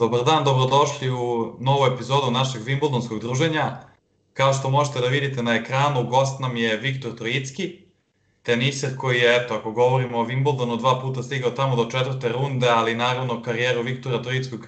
Dobar dan, dobrodošli u novu epizodu našeg Wimbledonskog druženja. Kao što možete da vidite na ekranu, gost nam je Viktor Troicki, teniser koji je, ako govorimo o Wimbledonu, dva puta stigao tamo do četvrte runde, ali naravno karijeru Viktora Troickog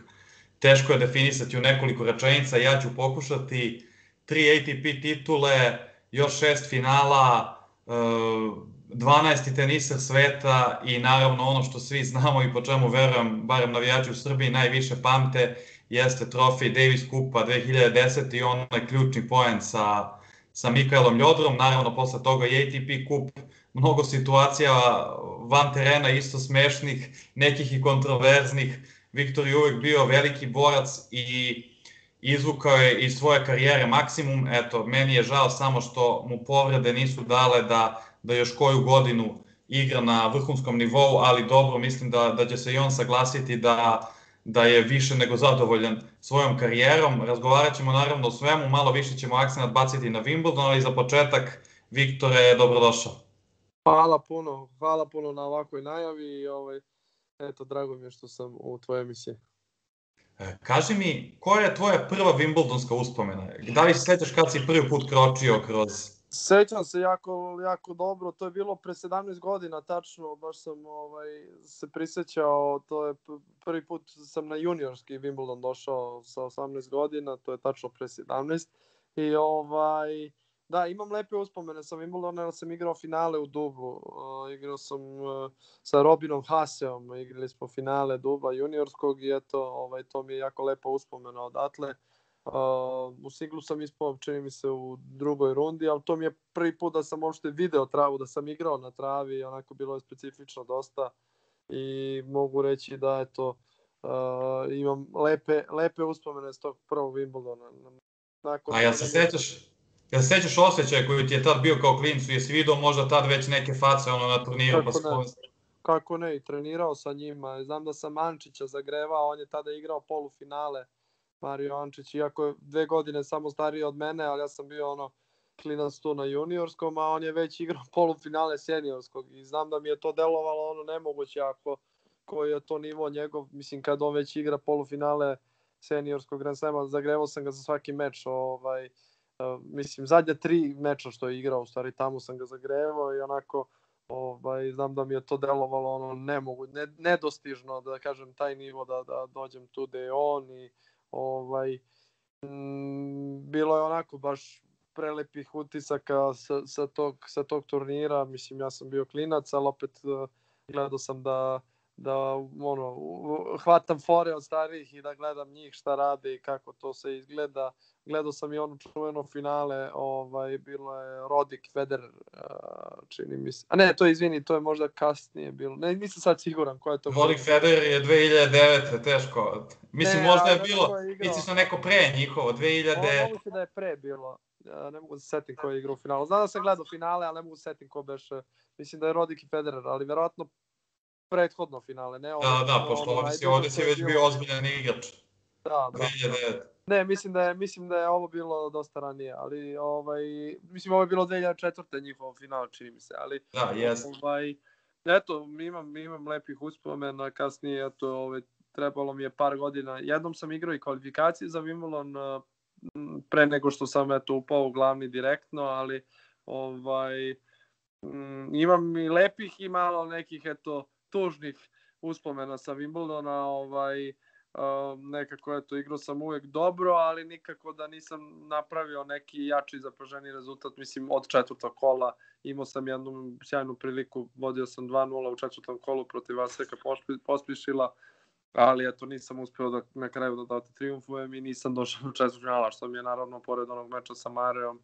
teško je definisati u nekoliko rečenica. Ja ću pokušati. 3 ATP titule, još 6 finala, 12. teniser sveta i naravno ono što svi znamo i po čemu verujem, barem navijači u Srbiji, najviše pamte, jeste trofej Davis Cupa 2010. i onaj ključni poen sa Mikaelom Ljodrom. Naravno, posle toga i ATP Cup, mnogo situacija van terena isto smešnih, nekih i kontroverznih. Viktor je uvek bio veliki borac i izvukao je iz svoje karijere maksimum. Eto, meni je žao samo što mu povrede nisu dale da još koju godinu igra na vrhunskom nivou, ali dobro, mislim da će se i on saglasiti da je više nego zadovoljan svojom karijerom. Razgovarat ćemo naravno o svemu, malo više ćemo akcenat baciti na Wimbledon, ali za početak, Viktore, dobrodošao. Hvala puno na ovakvoj najavi i eto, drago mi je što sam u tvojoj emisiji. Kaži mi, koja je tvoja prva Wimbledonska uspomena? Da li se sećaš kad si prvi put kročio kroz... Sećam se jako dobro, to je bilo pre 17 godina tačno, baš sam se prisećao, to je prvi put sam na juniorski Wimbledon došao sa 18 godina, to je tačno pre 17. I da, imam lepe uspomene sa Wimbledona, sam igrao finale u Dubu, igrao sam sa Robinom Haaseom, igrali smo finale Duba juniorskog i eto, to mi je jako lepa uspomena odatle. U singlu sam ispao, čini mi se, u drugoj rundi, ali to mi je prvi put da sam uopšte video travu, da sam igrao na travi, onako bilo je specifično dosta i mogu reći da eto, imam lepe uspomene s tog prvog Wimbledona. A jel se sećaš? Jel sećaš osjećaj koji ti je tad bio kao klincu? Jesi vidio možda tad već neke face na turniru? Kako ne, i trenirao sa njima. Znam da sam Ančića zagrevao, on je tada igrao polufinale, Mario Ančić, iako je 2 godine samo stariji od mene, ali ja sam bio klinac tu na juniorskom, a on je već igrao polufinale seniorskog i znam da mi je to delovalo nemoguće koji je to nivo njegov, mislim kad on već igra polufinale seniorskog Grand Slema, zagrevao sam ga za svaki meč, mislim zadnja 3 meča što je igrao, u stvari tamo sam ga zagrevao i onako znam da mi je to delovalo nedostižno, da kažem, taj nivo da dođem tu gde je on i bilo je onako baš prelepih utisaka sa tog turnira. Mislim, ja sam bio klinac, ali opet gledao sam da hvatam fore od starih i da gledam njih šta rade i kako to se izgleda. Gledao sam i ono čuveno finale, bilo je Roger Federer, čini mi se. A ne, to je možda kasnije bilo. Ne, nisam sad siguran koja je to bilo. Roger Federer je 2009, teško. Mislim, možda je bilo, misliš na neko pre njihovo, 2000... Mogu se da je pre bilo. Ne mogu se setim ko je igrao u finalu. Znam da sam gledao finale, ali ne mogu se setim ko beše. Mislim da je Roger Federer, ali verovatno prethodno finale. Da, pošto ovdje si već bio ozbiljan igrač. Da, da. Ne, mislim da je ovo bilo dosta ranije, ali mislim ovo je bilo 2004. njihov final, čini mi se, ali da, jes. Eto, imam lepih uspomena, kasnije eto, trebalo mi je par godina. Jednom sam igrao i kvalifikacije za Wimbledon pre nego što sam eto upao u glavni direktno, ali imam i lepih i malo nekih eto tužnih uspomena sa Wimbledona, nekako eto igrao sam uvek dobro, ali nikako da nisam napravio neki jači zapaženi rezultat. Mislim, od 4. kola imao sam jednu sjajnu priliku, vodio sam 2:0 u 4. kolu protiv Vaseka Pospisila, ali eto nisam uspeo da na kraju da triumfujem i nisam došao u četvrtfinala, što mi je naravno pored onog meča sa Marijom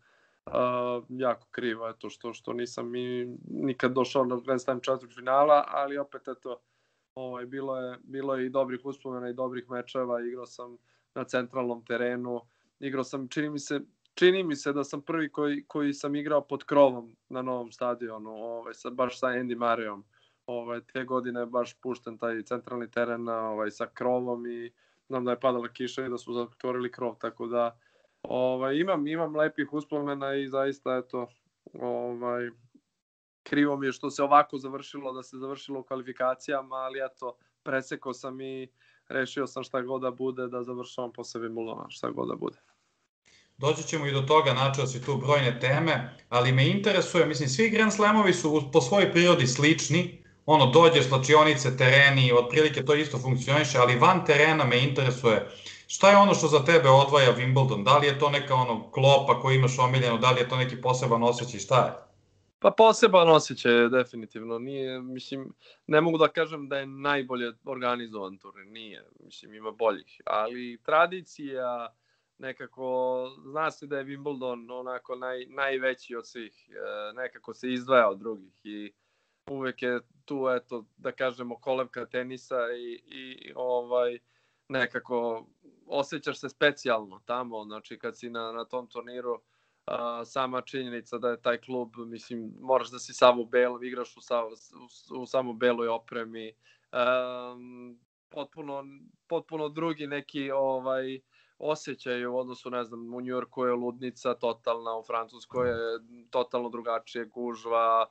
jako krivo, eto što nisam nikad došao na Grand Slam četvrtfinala, ali opet eto bilo je i dobrih uspomena i dobrih mečeva. Igrao sam na centralnom terenu, igrao sam, čini mi se da sam prvi koji sam igrao pod krovom na novom stadionu, baš sa Andy Murrayom. Te godine je baš pušten taj centralni teren sa krovom i znam da je padala kiša i da su zatvorili krov, tako da imam lepih uspomena i zaista eto krivo mi je što se ovako završilo, da se završilo u kvalifikacijama, ali eto, presekao sam i rešio sam šta god da bude, da završavam posle Wimbledona, šta god da bude. Doći ćemo i do toga, načeo si tu brojne teme, ali me interesuje, mislim, svi Grand Slamovi su po svojoj prirodi slični, ono, dođe slačionice, tereni, otprilike to isto funkcioniše, ali van terena me interesuje, šta je ono što za tebe odvaja Wimbledon? Da li je to neka ono klopa koju imaš omiljeno, da li je to neki poseban osjećaj, šta je? Pa poseban osjećaj, definitivno. Nije, mislim, ne mogu da kažem da je najbolje organizovan turnir, nije, mislim, ima boljih, ali tradicija, nekako, zna se da je Wimbledon onako najveći od svih, nekako se izdvaja od drugih i uvek je tu, eto, da kažemo, kolevka tenisa i nekako osjećaš se specijalno tamo, znači kad si na tom turniru, sama činjenica da je taj klub, mislim, moraš da si sav u belom, igraš u samo beloj opremi, potpuno drugi neki osjećaj u odnosu, ne znam, u Njujorku je ludnica totalna, u Francuskoj je totalno drugačije, gužva,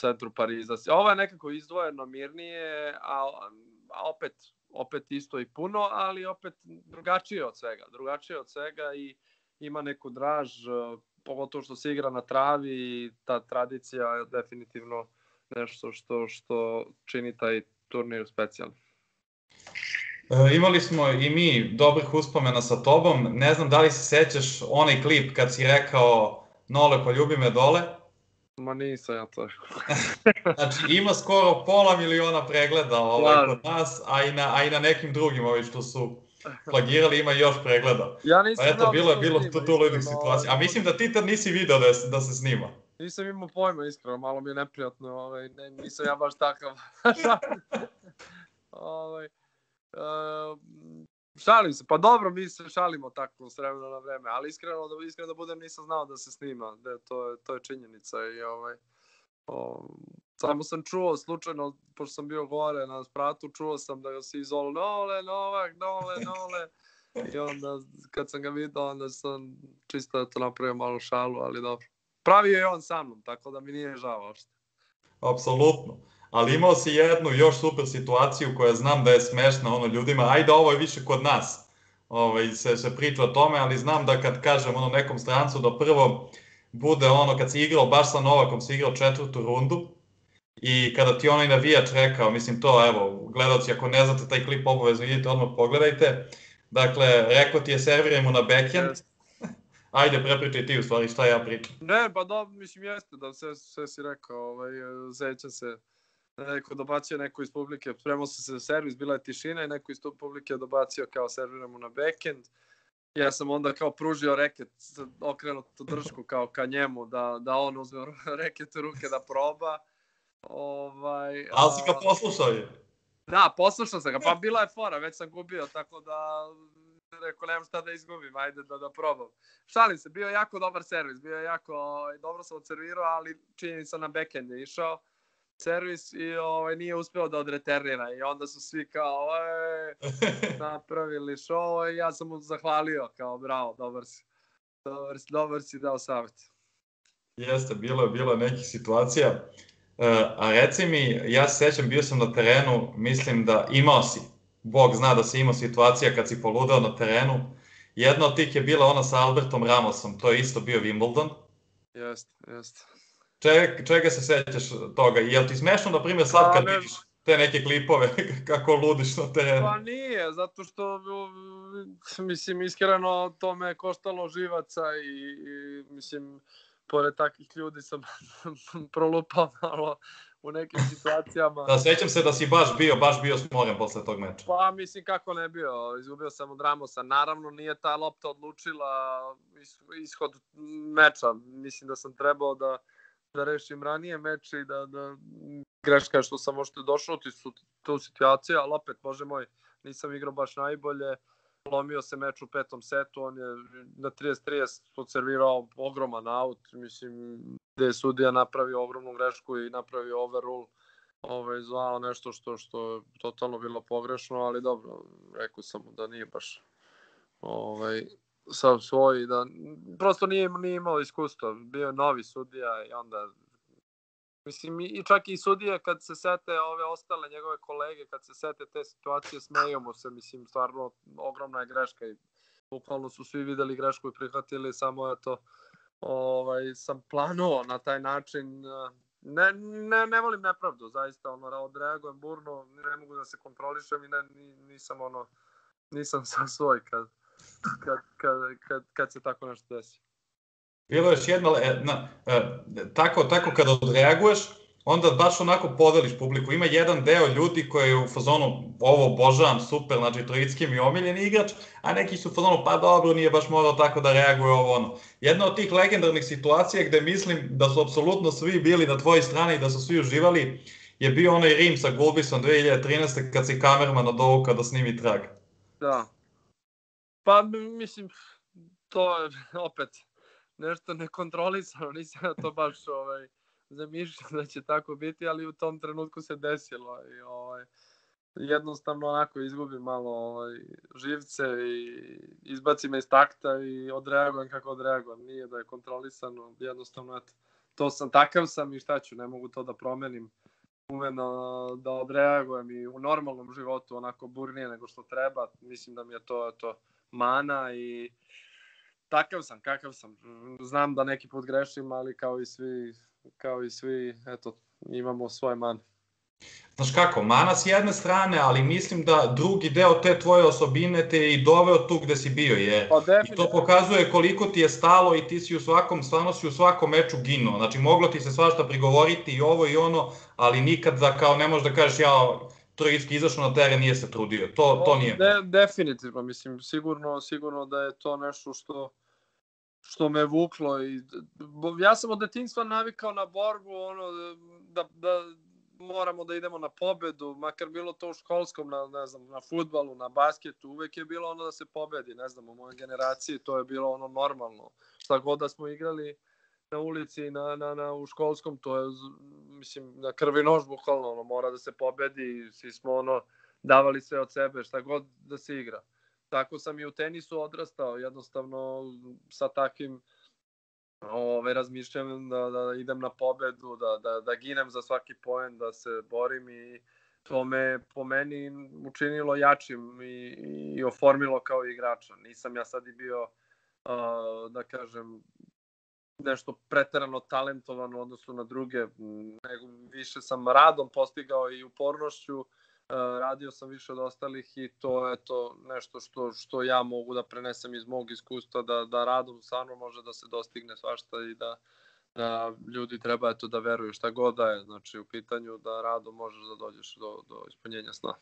centru Pariza. Ovo je nekako izdvojeno, mirnije, a opet isto i puno, ali opet drugačije od svega i ima neku draž, pogotovo što se igra na travi i ta tradicija je definitivno nešto što čini taj turnir specijalno. Imali smo i mi dobrih uspomena sa tobom, ne znam da li se sećaš onaj klip kad si rekao Nole poljubi me dole? Ma nisam ja to. Znači ima skoro pola miliona pregleda kod nas, a i na nekim drugim što su plagirali ima još pregleda. Eto, bilo je tu ludih situacija. A mislim da ti tad nisi video da se snima. Nisam imao pojma, iskreno, malo mi je neprijatno. Nisam ja baš takav. Šalim se, pa dobro, mi se šalimo tako s vremena na vreme, ali iskreno da budem nisam znao da se snima, to je činjenica i samo sam čuo slučajno, pošto sam bio gore na spratu, čuo sam da se izvalo Novak, Nole i onda kad sam ga vidio, onda sam čisto da to napravio malo šalu, ali dobro. Pravio je on sa mnom, tako da mi nije žao uopšte. Apsolutno. Ali imao si jednu još super situaciju koja znam da je smešna ljudima, ajde ovo je više kod nas, se priča o tome, ali znam da kad kažem nekom strancu da prvo bude kad si igrao baš sa Novakom, si igrao četvrtu rundu i kada ti onaj navijač rekao, mislim to evo, gledalci ako ne znate taj klip obavezno idite odmah pogledajte, dakle rekao ti je serviram mu na backhand. Ajde, prepričaj ti u stvari šta ja pričam. Ne, pa da, mislim jeste da sve si rekao, sećam se. Neko dobacio neko iz publike, spremao se za servis, bila je tišina i neko iz tog publike dobacio kao serviramo na backend. Ja sam onda kao pružio reket, okrenuto dršku kao ka njemu, da on uzme reket u ruke da proba. Ali si ga poslušao je? Da, poslušao sam ga, pa bila je fora, već sam gubio, tako da rekao nemam šta da izgubim, ajde da probam. Šalim se, bio je jako dobar servis, bio je jako, dobro sam odservirao, ali činjenica na backend je išao. Servis i nije uspeo da odreternira i onda su svi kao napravili show i ja sam mu zahvalio kao bravo, dobar si dao savjet. Jeste, bilo je nekih situacija, a reci mi, ja se sećam, bio sam na terenu, mislim da imao si, Bog zna da si imao situacija kad si poludeo na terenu, jedna od tih je bila ona sa Albertom Ramosom, to je isto bio Wimbledon. Jeste. Čega se sećaš toga? Je li ti smešno, na primjer, sad kad vidiš te neke klipove, kako ludiš na terenu? Pa nije, zato što, mislim, iskreno, to me koštalo živaca i, mislim, pored takvih ljudi sam prolupao malo u nekim situacijama. Da, sećam se da si baš bio smoren posle tog meča. Pa, mislim, kako ne bio, izgubio sam od Ramosa. Naravno, nije ta lopta odlučila ishod meča. Mislim da sam trebao da rešim ranije meč i da greška što sam možda došao tu situaciju, ali opet, bože moj, nisam igrao baš najbolje, lomio se meč u 5. setu, on je na 30-30 odservirao ogroman out, mislim, gde je sudija napravio ogromnu grešku i napravio overrule, zvao nešto što je totalno bilo pogrešno, ali dobro, rekao sam mu da nije baš sav svoj, da prosto nije imao iskustva, bio je novi sudija i onda Mislim, i čak i sudije kad se sete ove ostale njegove kolege, kad se sete te situacije, smejamo se, mislim, stvarno ogromna je greška i bukvalno su svi videli grešku i prihvatili, samo je to, sam planuo na taj način. Ne volim nepravdu, zaista, odreagujem burno, ne mogu da se kontrolišem i nisam sam svoj kad se tako nešto desi. Bilo još jedna, tako kad odreaguješ, onda baš onako podeliš publiku. Ima jedan deo ljudi koji je u fazonu, ovo obožavam, super, znači Troicki mi je omiljeni igrač, a neki su u fazonu, pa dobro, nije baš morao tako da reaguje ovo ono. Jedna od tih legendarnih situacija gde mislim da su apsolutno svi bili na tvojoj strani i da su svi uživali, je bio onaj Rim sa Gulbisom 2013. kad si kamerman od ovoga da snimi trag. Da. Pa mislim, to je opet nešto nekontrolisano, nisam to baš zamišljao da će tako biti, ali u tom trenutku se desilo i jednostavno onako izgubim malo živce i izbacim me iz takta i odreagujem kako odreagujem. Nije da je kontrolisano, jednostavno to sam, takav sam i šta ću, ne mogu to da promenim. Umeno da odreagujem i u normalnom životu onako burnije nego što treba, mislim da mi je to mana i takav sam, kakav sam. Znam da neki put grešim, ali kao i svi, eto, imamo svoje mane. Znaš kako, mana s jedne strane, ali mislim da drugi deo te tvoje osobine te je i doveo tu gde si bio, jer i to pokazuje koliko ti je stalo i ti si stvarno si u svakom meču ginuo. Znači, moglo ti se svašta prigovoriti i ovo i ono, ali nikad da kao ne možeš da kažeš Troicki izašao na teren, nije se trudio. To nije. Definitivno, mislim, sigurno da je to nešto što me vuklo. Ja sam od detinjstva navikao na borbu, da moramo da idemo na pobedu, makar bilo to u školskom, na fudbalu, na basketu, uvek je bilo da se pobedi, ne znam, u mojoj generaciji to je bilo normalno. Šta god da smo igrali na ulici, u školskom, to je, mislim, na krvi nož bukvalno, mora da se pobedi, svi smo davali sve od sebe, šta god da se igra. Tako sam i u tenisu odrastao, jednostavno sa takvim razmišljam da idem na pobedu, da ginem za svaki poen, da se borim i to me po meni učinilo jačim i oformilo kao igrača. Nisam ja sad i bio, da kažem, nešto preterano talentovan u odnosu na druge, nego više sam radom postigao i upornošću, radio sam više od ostalih i to je to nešto što ja mogu da prenesem iz mog iskustva, da radom stvarno može da se dostigne svašta i da ljudi treba da veruju šta god da je, znači u pitanju da radom možeš da dođeš do ispunjenja sna.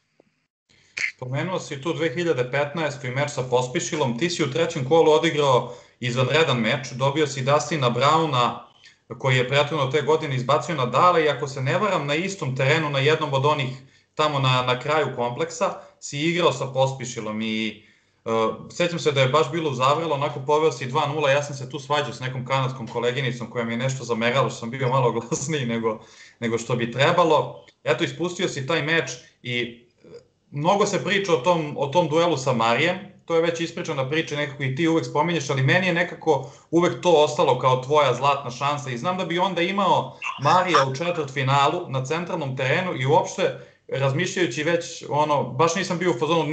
Spomenuo si tu 2015. i meč sa Pospišilom, ti si u trećem kolu odigrao izvanredan meč, dobio si Dustina Browna koji je prethodno te godine izbacio Nadala i ako se ne varam na istom terenu, na jednom od onih tamo na kraju kompleksa, si igrao sa Pospišilom i sećam se da je baš bilo uzavrelo, onako poveo si 2-0, ja sam se tu svađao s nekom kanadskom koleginicom koja mi je nešto zamerala što sam bio malo glasniji nego što bi trebalo. Eto, ispustio si taj meč i mnogo se priča o tom duelu sa Marijem, to je već ispričana priča nekako i ti uvek spominješ, ali meni je nekako uvek to ostalo kao tvoja zlatna šansa i znam da bi onda imao Marija u četvrtfinalu na centralnom terenu i uopšte razmišljajući već, baš nisam bio u fazonu,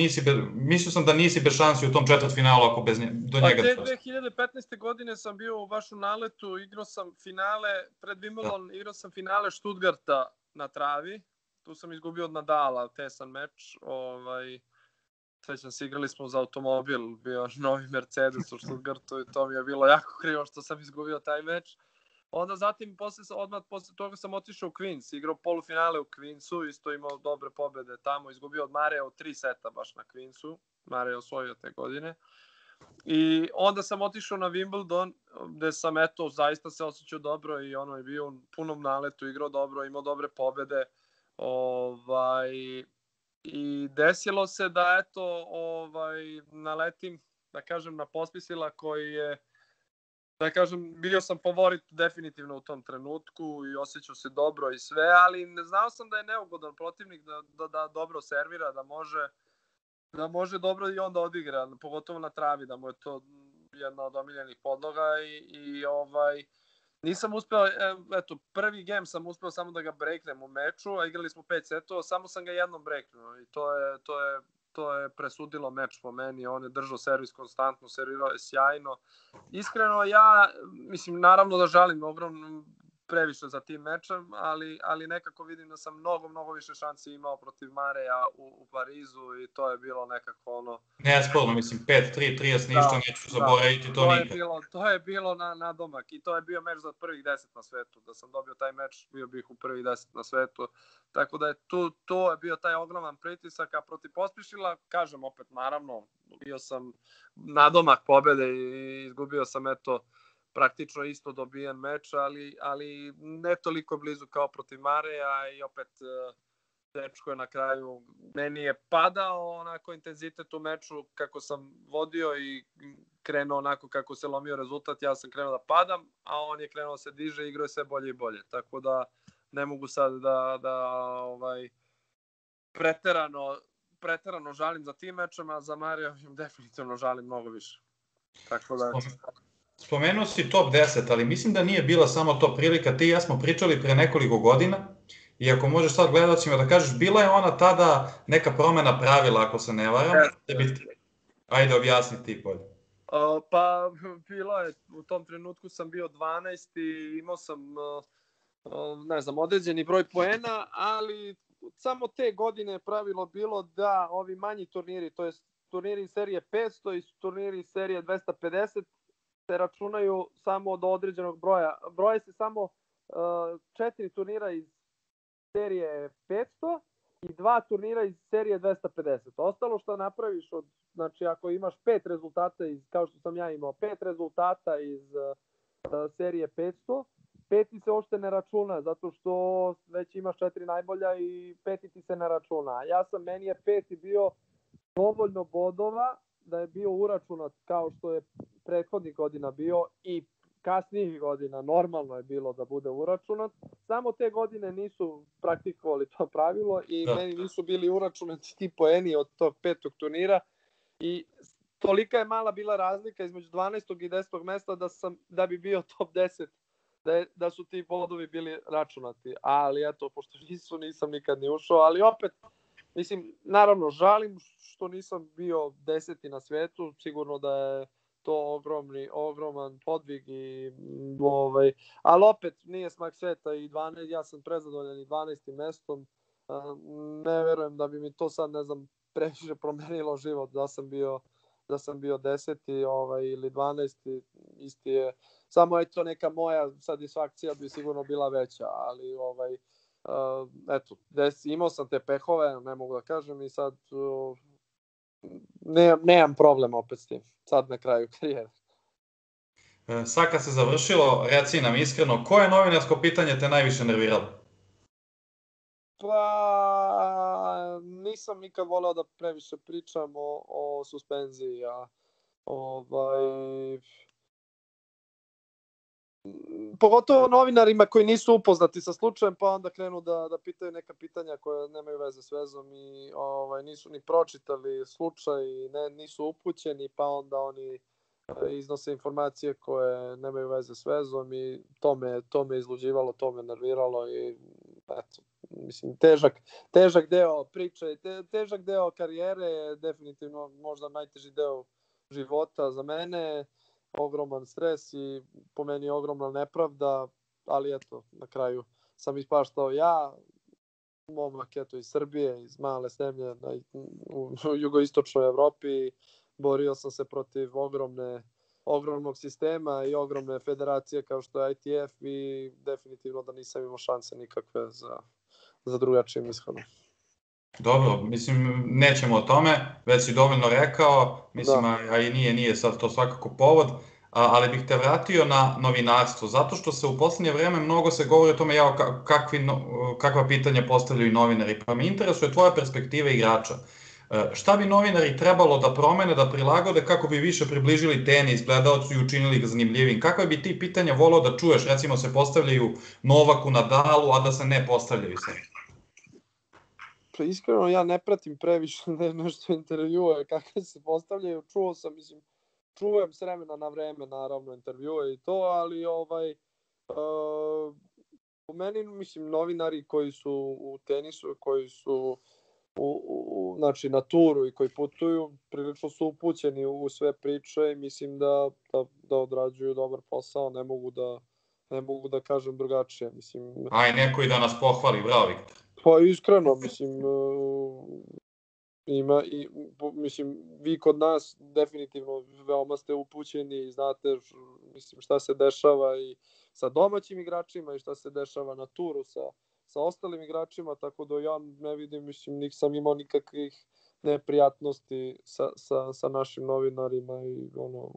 mislio sam da nisi bez šansi u tom četvrtfinalu ako bez do njega da prošli. 2015. godine sam bio baš u naletu, igrao sam finale, pred Wimbledon igrao sam finale Stuttgarta na travi. Tu sam izgubio od Nadala, tesan meč, svećam se, igrali smo za automobil, bio novi Mercedes u Stuttgartu i to mi je bilo jako krivo što sam izgubio taj meč. Onda zatim, odmah posle toga sam otišao u Queens, igrao polufinale u Queensu, isto imao dobre pobede tamo, izgubio od Marija u 3 seta baš na Queensu, Marija je osvojio te godine. I onda sam otišao na Wimbledon gde sam zaista se osjećao dobro i je bio u punom naletu, igrao dobro, imao dobre pobede. I desilo se da naletim, da kažem, na Pospisila koji je, da kažem, bio sam favorit definitivno u tom trenutku i osjećao se dobro i sve, ali ne znao sam da je neugodan protivnik, da dobro servira, da može dobro i onda odigra, pogotovo na travi, da mu je to jedna od omiljenih podloga i Nisam uspeo, eto, prvi game sam uspeo samo da ga breknem u meču, a igrali smo 5 setova, samo sam ga jednom breknuo i to je presudilo meč po meni. On je držao servis konstantno, servirao je sjajno. Iskreno, ja, mislim, naravno da žalim ogromno previše za tim mečem, ali nekako vidim da sam mnogo više šansi imao protiv Mareja u Parizu i to je bilo nekako ono... Nesporno, mislim, 5-3, 30, ništa neću zaboraviti, to nikad. To je bilo na domak i to je bio meč za prvih 10 na svetu. Da sam dobio taj meč, bio bih u prvih 10 na svetu. Tako da je to je bio taj ogroman pritisak, a protiv Pospišila, kažem opet, naravno, bio sam na domak pobede i izgubio sam, eto, praktično isto dobijen meč, ali ne toliko blizu kao protiv Mareja i opet dečko je na kraju, meni je padao onako intenzitet u meču kako sam vodio i krenuo onako kako se lomio rezultat, ja sam krenuo da padam, a on je krenuo da se diže i igrao je sve bolje i bolje, tako da ne mogu sad da preterano žalim za tim mečem, a za Mareja definitivno žalim mnogo više. Tako da... Spomenuo si top 10, ali mislim da nije bila samo to prilika. Ti i ja smo pričali pre nekoliko godina i ako možeš sad gledalcima da kažeš, bila je ona tada neka promena pravila, ako se ne varam. Ajde, objasni ti bolje. Pa, bilo je, u tom trenutku sam bio 12 i imao sam, ne znam, određeni broj poena, ali samo te godine je pravilo bilo da ovi manji turniri, to je turniri serije 500 i turniri serije 250, se računaju samo do određenog broja. Broje se samo 4 turnira iz serije 500 i 2 turnira iz serije 250. Ostalo što napraviš, znači ako imaš 5 rezultata, kao što sam ja imao, 5 rezultata iz serije 500, peti se uopšte ne računa, zato što već imaš 4 najbolja i peti ti se ne računa. Meni je peti bio dovoljno bodova, da je bio uračunat kao što je prethodnih godina bio i kasnijih godina normalno je bilo da bude uračunat. Samo te godine nisu praktikovali to pravilo i meni nisu bili uračunati ti poeni od tog 5. turnira i tolika je mala bila razlika između 12. i 10. mesta da bi bio top 10, da su ti bodovi bili računati. Ali eto, pošto nisam nikad ni ušao, ali opet, mislim, naravno, žalim što nisam bio 10. na svetu, sigurno da je to ogroman podvig, ali opet nije smak sveta i 12, ja sam prezadovoljan i 12. mestom, ne verujem da bi mi to sad, ne znam, previše promenilo život da sam bio 10. Ili 12. isti je, samo je to neka moja satisfakcija bi sigurno bila veća, ali eto, imao sam te pehove, ne mogu da kažem, i sad nemam problema opet s tim, sad na kraju karijere. Sad kad se završilo, reci nam iskreno, koje novinarsko pitanje te najviše nerviralo? Pa, nisam nikad voleo da previše pričam o suspenziji, a pogotovo novinarima koji nisu upoznati sa slučajem, pa onda krenu da pitaju neka pitanja koja nemaju veze s vezom i nisu ni pročitali slučaj, nisu upućeni, pa onda oni iznose informacije koje nemaju veze s vezom i to me izluđivalo, to me nerviralo i eto, mislim, težak deo priče, težak deo karijere je definitivno možda najteži deo života za mene. Ogroman stres i po meni ogromna nepravda, ali eto, na kraju sam ispaštao ja, momak eto iz Srbije, iz male zemlje u jugoistočnoj Evropi, borio sam se protiv ogromnog sistema i ogromne federacije kao što je ITF i definitivno da nisam imao šanse nikakve za drugačijim ishodom. Dobro, mislim, nećemo o tome, već si dovoljno rekao, mislim, a i nije sad to svakako povod, ali bih te vratio na novinarstvo, zato što se u poslednje vreme mnogo se govori o tome kakva pitanja postavljaju novinari, pa me interesuje tvoja perspektiva igrača. Šta bi novinari trebalo da promene, da prilagode kako bi više približili tenis gledaocu i učinili ga zanimljivim? Kakva bi ti pitanja voleo da čuješ, recimo se postavljaju Novaku, Nadalu, a da se ne postavljaju sve? Iskreno, ja ne pratim previše nešto intervjue, kakve se postavljaju, čujem s vremena na vreme, naravno, intervjue i to, ali Po meni, mislim, novinari koji su u tenisu, koji su znači, na turu i koji putuju, prilično su upućeni u sve priče i mislim da odrađuju dobar posao, ne mogu da kažem drugačije. Mislim, aj, neko i da nas pohvali, bravo Viktor. Pa iskreno, mislim, vi kod nas definitivno veoma ste upućeni i znate, mislim, šta se dešava i sa domaćim igračima i šta se dešava na turu sa ostalim igračima, tako da ja ne vidim, mislim, nisam imao nikakvih neprijatnosti sa našim novinarima i ono,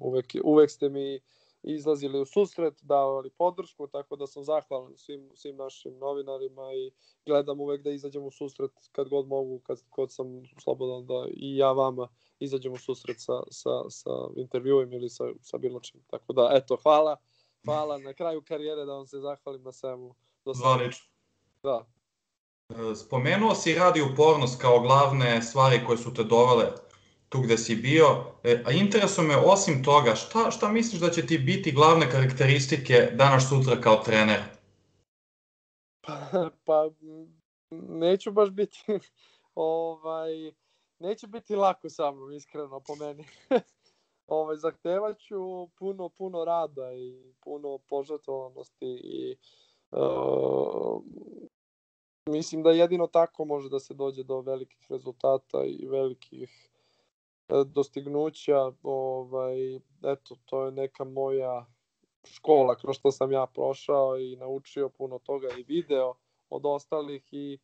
uvek ste mi izlazili u susret, davali podršku, tako da sam zahvalan svim našim novinarima i gledam uvek da izađem u susret kad god mogu, kad sam slobodan da i ja vama izađem u susret sa intervjujem ili sa bilo čim. Tako da, eto, hvala na kraju karijere, da vam se zahvalim na svemu. Zvanično. Da. Spomenuo si radioupornost kao glavne stvari koje su te dovele tu gde si bio, a interesuje me osim toga, šta misliš da će ti biti glavne karakteristike danas sutra kao trener? Pa neću baš biti, neće biti lako sa mnom, iskreno, po meni. Zahtevaću puno rada i puno požrtvovanosti i mislim da jedino tako može da se dođe do velikih rezultata i velikih dostignuća. Eto, to je neka moja škola kroz što sam ja prošao i naučio puno toga i video od ostalih i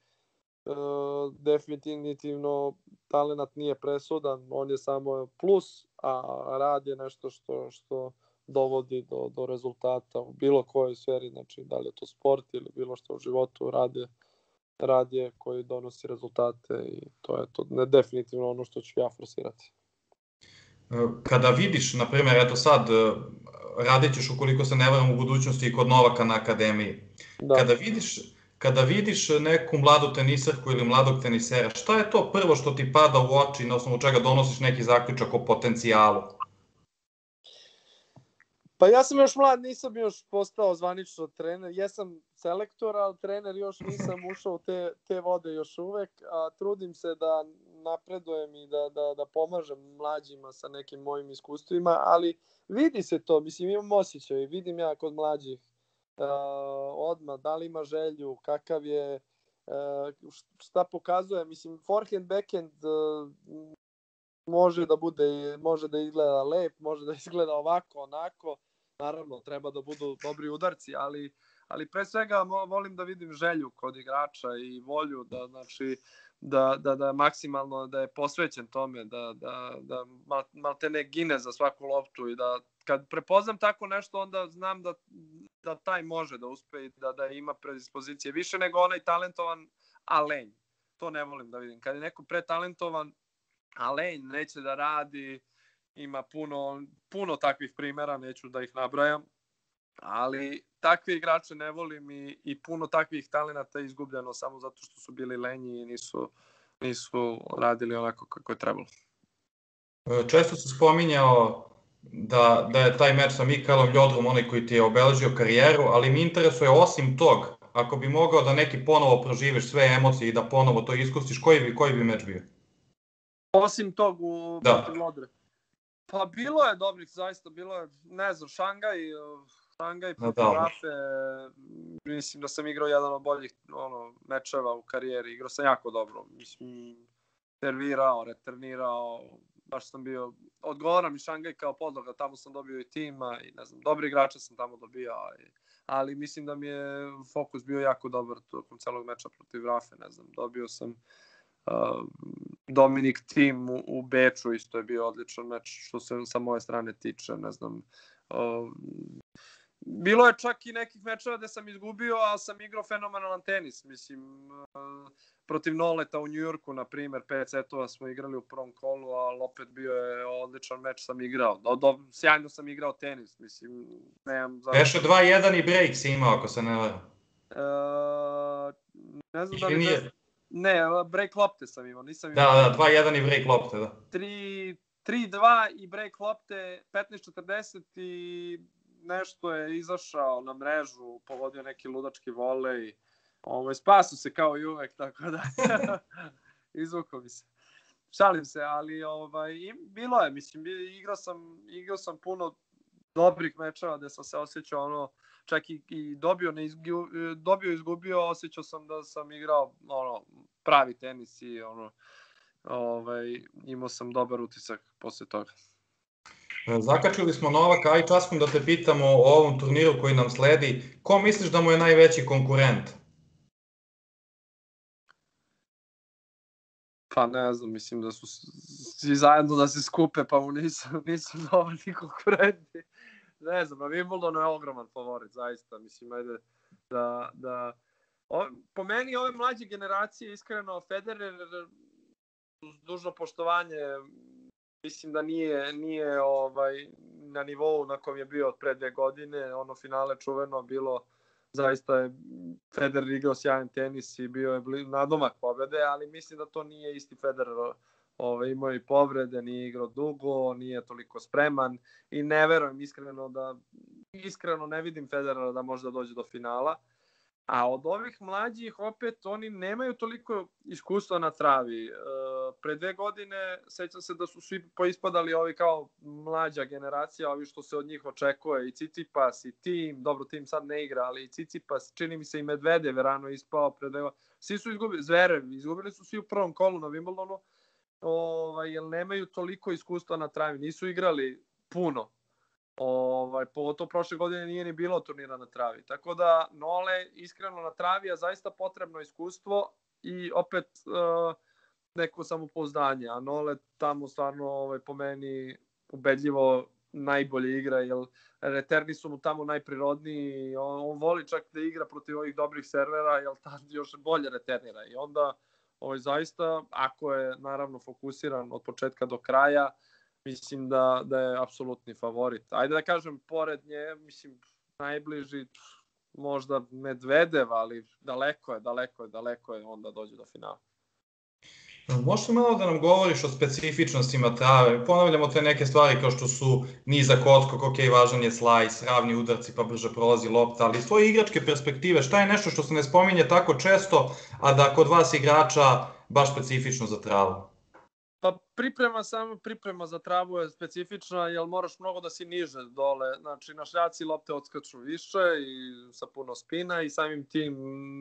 definitivno talenat nije presudan, on je samo plus, a rad je nešto što dovodi do rezultata u bilo kojoj sferi, znači da li je to sport ili bilo što u životu, rad je koji donosi rezultate i to je to definitivno ono što ću ja forsirati. Kada vidiš, na primer, eto sad, radit ćeš ukoliko se ne varam u budućnosti i kod Novaka na akademiji, da. Kada vidiš neku mladu teniserku ili mladog tenisera, šta je to prvo što ti pada u oči na osnovu čega donosiš neki zaključak o potencijalu? Pa ja sam još mlad, nisam još postao zvanično trener. Jesam selektor, ali trener još nisam ušao u te vode još uvek. A trudim se da napredujem i da pomažem mlađima sa nekim mojim iskustvima, ali vidi se to, mislim, imam osjećaj, vidim ja kod mlađih odmah, da li ima želju, kakav je, šta pokazuje, mislim, forehand, backhand može da izgleda lep, može da izgleda ovako, onako, naravno treba da budu dobri udarci, ali pre svega volim da vidim želju kod igrača i volju da, znači, da maksimalno da je posvećen tome, da maltene gine za svaku loptu i da kad prepoznam tako nešto, onda znam da taj može da uspe i da ima predispozicije više nego onaj talentovan, a lenj. To ne volim da vidim. Kad je neko pretalentovan, a lenj, neće da radi, ima puno takvih primjera, neću da ih nabrajam, ali takvi igrače ne volim i puno takvih talenata je izgubljeno samo zato što su bili lenji i nisu radili onako kako je trebalo. Često se spominjao da je taj meč sa Mikaelom Ljodrom onaj koji ti je obeležio karijeru, ali mi interesuje osim tog, ako bi mogao da neki ponovo proživiš sve emocije i da ponovo to iskustiš, koji bi meč bio? Osim tog protiv Ljodre? Pa bilo je dobrih, zaista, bilo je, ne znam, Shanghai protiv Rafe, mislim da sam igrao jedan od boljih mečeva u karijeri, igrao sam jako dobro, mislim, servirao, returnirao, baš sam bio, odgovaram i Shanghai kao podloga, tamo sam dobio i tima i ne znam, dobri igrače sam tamo dobijao, ali mislim da mi je fokus bio jako dobar tokom celog meča protiv Rafe, ne znam, dobio sam Dominic Thiem u Beču, isto je bio odličan meč što se sa moje strane tiče, ne znam. Bilo je čak i nekih mečeva gde sam izgubio, ali sam igrao fenomenalan tenis, mislim, protiv Noleta u New Yorku, na primer, 5 setova smo igrali u prvom kolu, ali opet bio je odličan meč, sam igrao, sjajno sam igrao tenis, mislim, nemam... Pešo 2-1 i break si imao, ako se ne varam. Ne znam da li... Ne, break lopte sam imao, nisam imao... Da, 2-1 i break lopte, da. 3-2 i break lopte, 15-40 i... nešto je izašao na mrežu, povodio neki ludački volej, spasu se kao i uvek, tako da izvuko mi se. Šalim se, ali bilo je, mislim, igrao sam puno dobrih mečeva gde sam se osjećao čak i dobio, izgubio, osjećao sam da sam igrao pravi tenis i imao sam dobar utisak posle toga. Zakačili smo Novaka, aj časkom da te pitamo o ovom turniru koji nam sledi. Ko misliš da mu je najveći konkurent? Pa ne znam, mislim da su svi zajedno da se skupe, pa mu nisu dovoljni konkurenti. Ne znam, Wimbledon je ogroman favorit, zaista. Mislim, ajde da... Po meni ove mlađe generacije, iskreno, Federer, uz dužno poštovanje, mislim da nije na nivou na kojem je bio od pre 2 godine. Ono finale čuveno bilo, zaista je Federer igrao sjajan tenis i bio je nadomak pobede, ali mislim da to nije isti Federer. Imao i povrede, nije igrao dugo, nije toliko spreman i ne verujem iskreno ne vidim Federera da možda dođe do finala. A od ovih mlađih, opet, oni nemaju toliko iskustva na travi. Pre 2 godine, sećam se da su svi poispadali ovi kao mlađa generacija, ovi što se od njih očekuje, i Tsitsipas, i Thiem, dobro, Thiem sad ne igra, ali i Tsitsipas, čini mi se i Medvedev rano ispao pre 2 godine. Svi su izgubili, Zverev, izgubili su svi u prvom kolu na Wimbledonu, jer nemaju toliko iskustva na travi, nisu igrali puno. Pogotovo prošle godine nije ni bilo turnira na travi. Tako da, Nole, iskreno na travi je zaista potrebno iskustvo i opet neko samopouzdanje. A Nole tamo stvarno po meni ubedljivo najbolje igra, jer reterni su mu tamo najprirodniji. On voli čak da igra protiv ovih dobrih servera, jer tad još bolje reternira. I onda zaista, ako je naravno fokusiran od početka do kraja, mislim da je apsolutni favorit. Ajde da kažem, pored nje, mislim, najbliži možda Medvedev, ali daleko je onda dođe do finala. Možeš li malo da nam govoriš o specifičnostima trave? Ponavljamo te neke stvari kao što su nizak odskok, važan je slajs, ravni udarci pa brže prolazi lopta, ali iz tvoje igračke perspektive, šta je nešto što se ne spominje tako često, a da kod vas igrača baš specifično za travu? Pa priprema za travu je specifična, jer moraš mnogo da si niže dole, znači na šljaci lopte odskaču više i sa puno spina i samim tim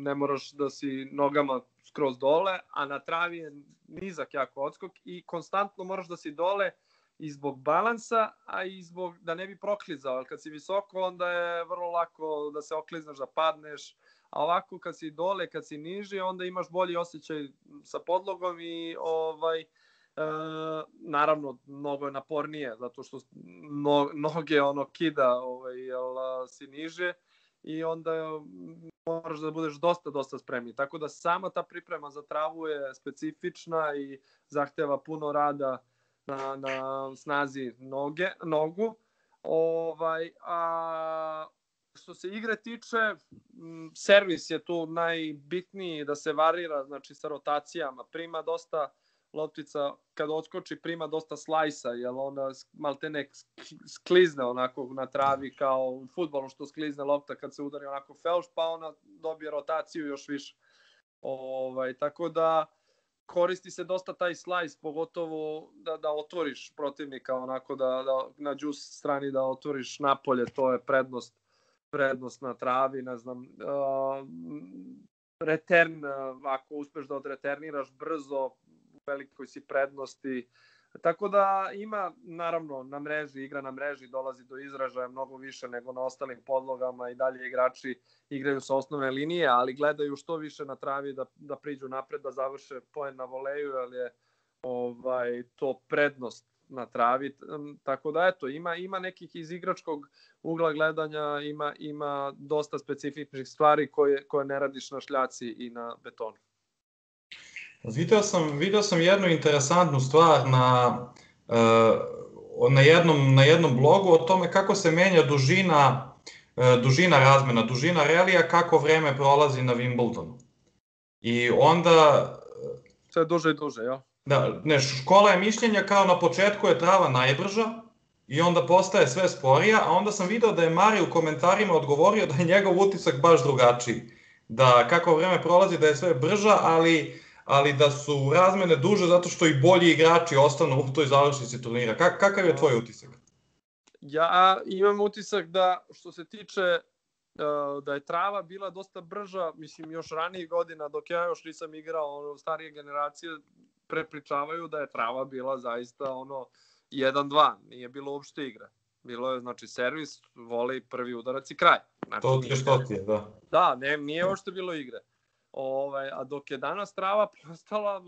ne moraš da si nogama skroz dole, a na travi je nizak jako odskok i konstantno moraš da si dole i zbog balansa, a i zbog da ne bi proklizao, jer kad si visoko onda je vrlo lako da se oklizneš, da padneš. A ovako kad si dole, kad si niži, onda imaš bolji osjećaj sa podlogom i naravno, mnogo je napornije, zato što noge kida si niže i onda moraš da budeš dosta spremni. Tako da sama ta priprema za travu je specifična i zahteva puno rada na snazi nogu. A što se igre tiče, servis je tu najbitniji da se varira, znači sa rotacijama. Prima dosta loptica, kada odskoči, prima dosta slajsa, jer ona maltene sklizne onako na travi kao u fudbalu što sklizne lopta kad se udari onako felš, pa ona dobije rotaciju još više. Tako da koristi se dosta taj slajs, pogotovo da otvoriš protivnika, onako da na džus strani da otvoriš napolje, to je prednost na travi, ne znam. Return, ako uspeš da odreterniraš brzo, velikoj si prednosti, tako da ima, naravno, na mreži, igra na mreži dolazi do izražaja mnogo više nego na ostalim podlogama i dalje igrači igraju sa osnovne linije, ali gledaju što više na travi da priđu napred, da završe poen na voleju, ali je to prednost na travi, tako da eto, ima nekih iz igračkog ugla gledanja, ima dosta specifičnih stvari koje ne radiš na šljaci i na betonu. Video sam jednu interesantnu stvar na jednom blogu o tome kako se menja dužina razmena, dužina relija, kako vreme prolazi na Wimbledonu. I onda... Sve duže i duže, ja? Da, škola je mišljenja kao na početku je trava najbrža i onda postaje sve sporija, a onda sam video da je Mari u komentarima odgovorio da je njegov utisak baš drugačiji. Da kako vreme prolazi da je sve brža, ali da su razmene duže zato što i bolji igrači ostanu u toj završnici turnira. Kakav je tvoj utisak? Ja imam utisak da što se tiče da je trava bila dosta brža, mislim još ranijih godina dok ja još nisam igrao, ono, starije generacije prepričavaju da je trava bila zaista ono 1-2, nije bilo uopšte igra. Bilo je, znači, servis, voli, prvi udarac i kraj. Znači, to ti je što ti je, da. Da, ne, nije uopšte bilo igre. A dok je danas trava postala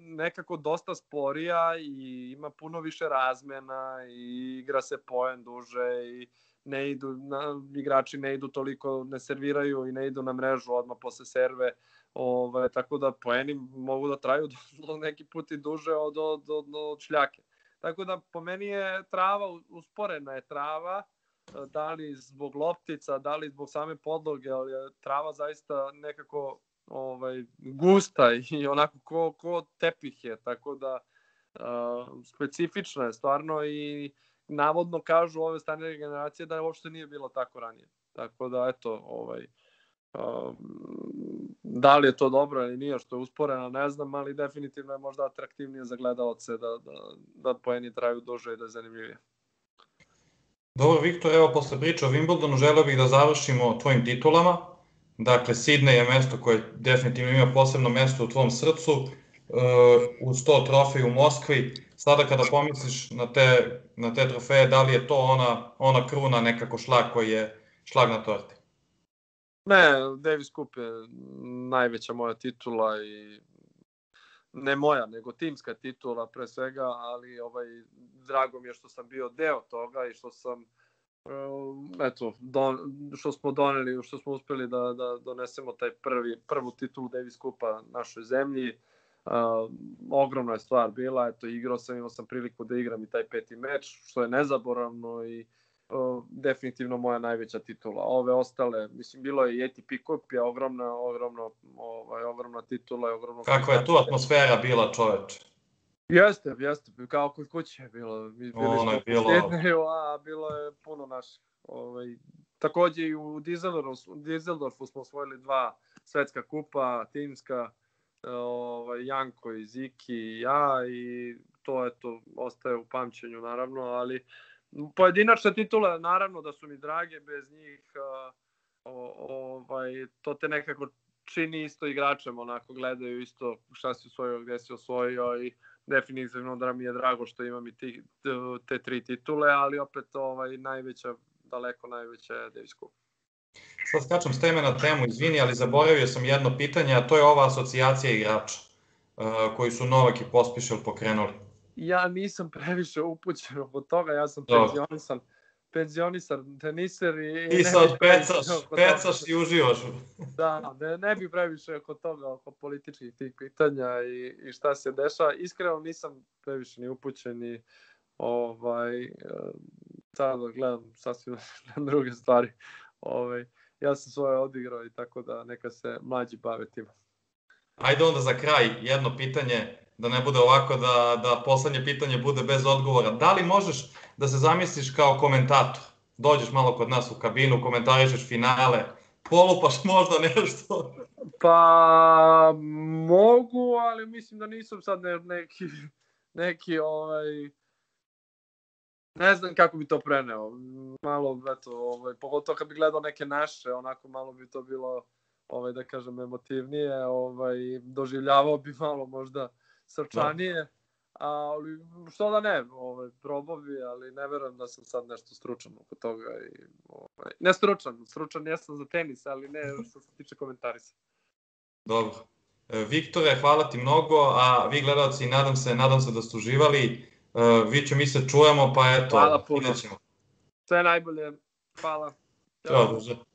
nekako dosta sporija i ima puno više razmena i igra se poen duže i ne idu, igrači ne idu toliko, ne serviraju i ne idu na mrežu odmah posle serve. Tako da poeni mogu da traju do neki put i duže od šljake. Tako da po meni je trava, usporena je trava, da li zbog loptica, da li zbog same podloge, ali je trava zaista nekako gusta i onako ko tepih je, tako da specifična je stvarno i navodno kažu ove starije generacije da uopšte nije bilo tako ranije. Tako da eto, da li je to dobro ili nije što je usporeno, ne znam, ali definitivno je možda atraktivnije za gledaoce da poeni traju duže i da je zanimljivije. Dobro, Viktor, evo posle priče o Wimbledonu želeo bih da završimo tvojim titulama. Dakle, Sidney je mesto koje definitivno ima posebno mesto u tvom srcu, uz to trofej u Moskvi. Sada kada pomisliš na te trofeje, da li je to ona kruna, nekako šlag koji je šlag na torti? Ne, Davis Cup je najveća moja titula i ne moja, nego timska titula pre svega, ali drago mi je što sam bio deo toga i što smo uspeli da donesemo taj prvu titulu Davis Cupa našoj zemlji. Ogromna je stvar bila, imao sam priliku da igram i taj peti meč, što je nezaboravno i definitivno moja najveća titula. Ove ostale, mislim, bilo je i ATP Cup, je ogromna titula. Kako je tu atmosfera bila, čoveče? Jeste, kao kod kuće je bilo. Ono je bilo. A bilo je puno naših. Takođe i u Dizeldorfu smo osvojili dva svetska kupa, timska, Janko i Ziki i ja, i to ostaje u pamćenju naravno, ali pojedinačne titule, naravno da su mi drage, bez njih to te nekako čini isto igračem, onako gledaju isto šta si osvojio, gde si osvojio i definitivno da mi je drago što imam i te tri titule, ali opet najveća, daleko najveća je Davis Cup. Sad skačem s teme na temu, izvini, ali zaboravio sam jedno pitanje, a to je ova asocijacija igrača koji su Novak i Pospisil pokrenuli. Ja nisam previše upućen od toga, ja sam penzionisan teniser. Ti sad pecaš i uživaš. Da, ne bi previše oko toga, oko političkih tih pitanja i šta se dešava. Iskreno nisam previše ni upućen i sad gledam sasvim druge stvari. Ja sam svoje odigrao i tako da neka se mlađi bave tima. Ajde onda za kraj jedno pitanje, da ne bude ovako da poslednje pitanje bude bez odgovora. Da li možeš da se zamisliš kao komentator? Dođeš malo kod nas u kabinu, komentarišeš finale, polupaš možda nešto? Pa mogu, ali mislim da nisam sad neki ne znam kako bi to preneo. Malo, pogotovo kad bi gledao neke naše, onako malo bi to bilo, da kažem, emotivnije, doživljavao bi malo možda srčanije, ali što da ne, probao bi, ali ne verujem da sam sad nešto stručan oko toga. Ne stručan jesam za tenis, ali ne što se tiče komentarisa. Dobro. Viktore, hvala ti mnogo, a vi gledalci, nadam se da ste uživali. Viću, mi se čujemo, pa eto. Hvala puno. Sve najbolje. Hvala. Ćao, druže.